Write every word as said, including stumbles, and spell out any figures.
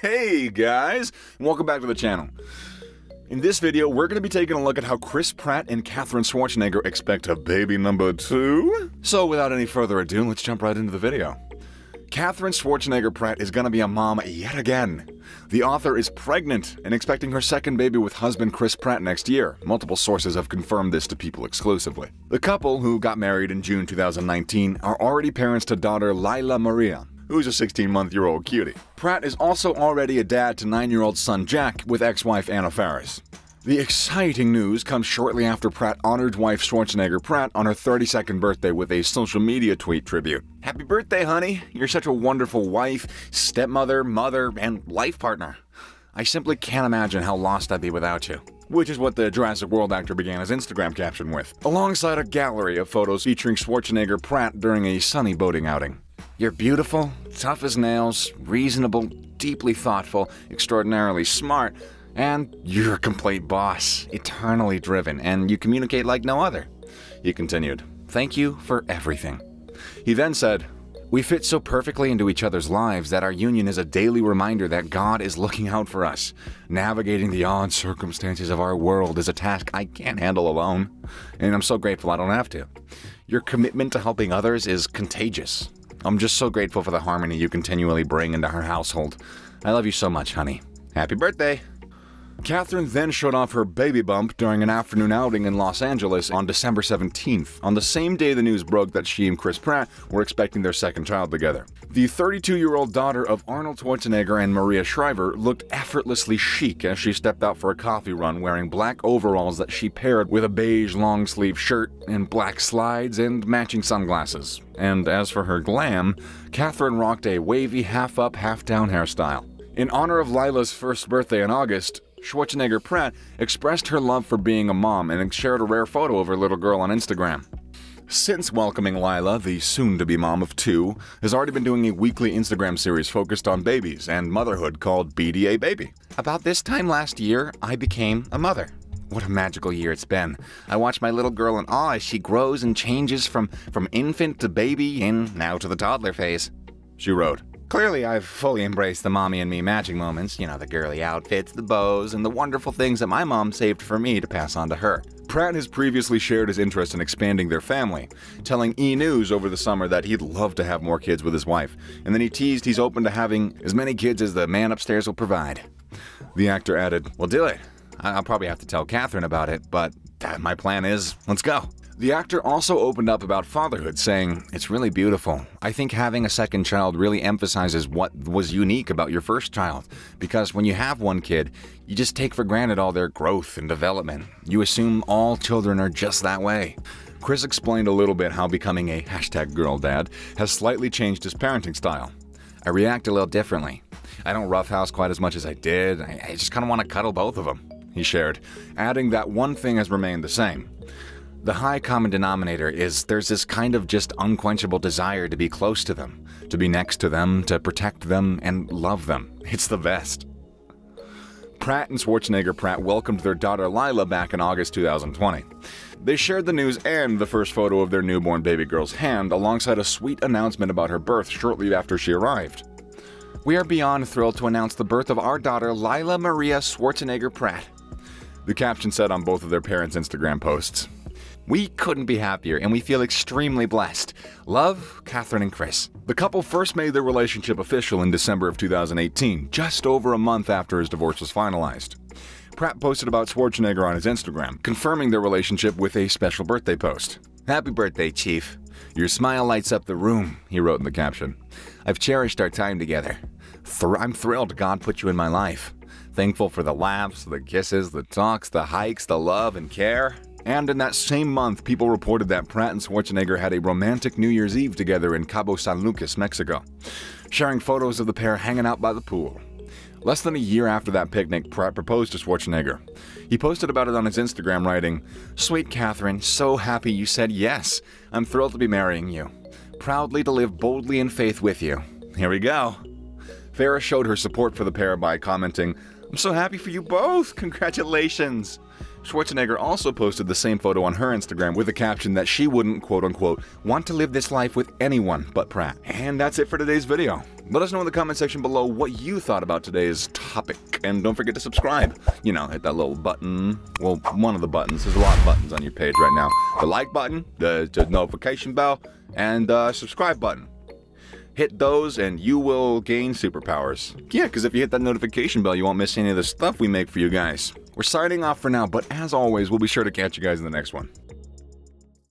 Hey guys, and welcome back to the channel. In this video, we're going to be taking a look at how Chris Pratt and Katherine Schwarzenegger expect a baby number two. So without any further ado, let's jump right into the video. Katherine Schwarzenegger Pratt is going to be a mom yet again. The author is pregnant and expecting her second baby with husband Chris Pratt next year. Multiple sources have confirmed this to People Exclusively. The couple, who got married in June two thousand nineteen, are already parents to daughter Lyla Maria, who's a sixteen-month-year-old cutie. Pratt is also already a dad to nine-year-old son Jack with ex-wife Anna Faris. The exciting news comes shortly after Pratt honored wife Schwarzenegger Pratt on her thirty-second birthday with a social media tweet tribute. Happy birthday, honey! You're such a wonderful wife, stepmother, mother, and life partner. I simply can't imagine how lost I'd be without you. Which is what the Jurassic World actor began his Instagram caption with, alongside a gallery of photos featuring Schwarzenegger Pratt during a sunny boating outing. You're beautiful, tough as nails, reasonable, deeply thoughtful, extraordinarily smart, and you're a complete boss, eternally driven, and you communicate like no other. He continued, thank you for everything. He then said, we fit so perfectly into each other's lives that our union is a daily reminder that God is looking out for us. Navigating the odd circumstances of our world is a task I can't handle alone, and I'm so grateful I don't have to. Your commitment to helping others is contagious. I'm just so grateful for the harmony you continually bring into our household. I love you so much, honey. Happy birthday! Katherine then showed off her baby bump during an afternoon outing in Los Angeles on December seventeenth, on the same day the news broke that she and Chris Pratt were expecting their second child together. The thirty-two-year-old daughter of Arnold Schwarzenegger and Maria Shriver looked effortlessly chic as she stepped out for a coffee run wearing black overalls that she paired with a beige long-sleeve shirt and black slides and matching sunglasses. And as for her glam, Katherine rocked a wavy half-up, half-down hairstyle. In honor of Lyla's first birthday in August, Schwarzenegger Pratt expressed her love for being a mom and shared a rare photo of her little girl on Instagram. Since welcoming Lyla, the soon-to-be mom of two, has already been doing a weekly Instagram series focused on babies and motherhood called B D A Baby. About this time last year, I became a mother. What a magical year it's been. I watch my little girl in awe as she grows and changes from, from infant to baby and now to the toddler phase, she wrote. Clearly, I've fully embraced the mommy and me matching moments, you know, the girly outfits, the bows, and the wonderful things that my mom saved for me to pass on to her. Pratt has previously shared his interest in expanding their family, telling E! News over the summer that he'd love to have more kids with his wife, and then he teased he's open to having as many kids as the man upstairs will provide. The actor added, "We'll do it. I'll probably have to tell Katherine about it, but my plan is, let's go." The actor also opened up about fatherhood, saying, it's really beautiful. I think having a second child really emphasizes what was unique about your first child, because when you have one kid, you just take for granted all their growth and development. You assume all children are just that way. Chris explained a little bit how becoming a hashtag girl dad has slightly changed his parenting style. I react a little differently. I don't roughhouse quite as much as I did. I, I just kind of want to cuddle both of them, he shared, adding that one thing has remained the same. The high common denominator is there's this kind of just unquenchable desire to be close to them, to be next to them, to protect them, and love them. It's the best. Pratt and Schwarzenegger Pratt welcomed their daughter Lyla back in August two thousand twenty. They shared the news and the first photo of their newborn baby girl's hand alongside a sweet announcement about her birth shortly after she arrived. We are beyond thrilled to announce the birth of our daughter Lyla Maria Schwarzenegger Pratt, the caption said on both of their parents' Instagram posts. We couldn't be happier, and we feel extremely blessed. Love, Katherine and Chris. The couple first made their relationship official in December of two thousand eighteen, just over a month after his divorce was finalized. Pratt posted about Schwarzenegger on his Instagram, confirming their relationship with a special birthday post. Happy birthday, Chief. Your smile lights up the room, he wrote in the caption. I've cherished our time together. Thr- I'm thrilled God put you in my life. Thankful for the laughs, the kisses, the talks, the hikes, the love and care. And in that same month, people reported that Pratt and Schwarzenegger had a romantic New Year's Eve together in Cabo San Lucas, Mexico, sharing photos of the pair hanging out by the pool. Less than a year after that picnic, Pratt proposed to Schwarzenegger. He posted about it on his Instagram, writing, "Sweet Katherine, so happy you said yes. I'm thrilled to be marrying you. Proudly to live boldly in faith with you. Here we go." Farrah showed her support for the pair by commenting, "I'm so happy for you both. Congratulations." Schwarzenegger also posted the same photo on her Instagram with the caption that she wouldn't, quote-unquote, want to live this life with anyone but Pratt. And that's it for today's video. Let us know in the comment section below what you thought about today's topic. And don't forget to subscribe. You know, hit that little button. Well, one of the buttons. There's a lot of buttons on your page right now. The like button, the, the notification bell, and the subscribe button. Hit those and you will gain superpowers. Yeah, because if you hit that notification bell, you won't miss any of the stuff we make for you guys. We're signing off for now, but as always, we'll be sure to catch you guys in the next one.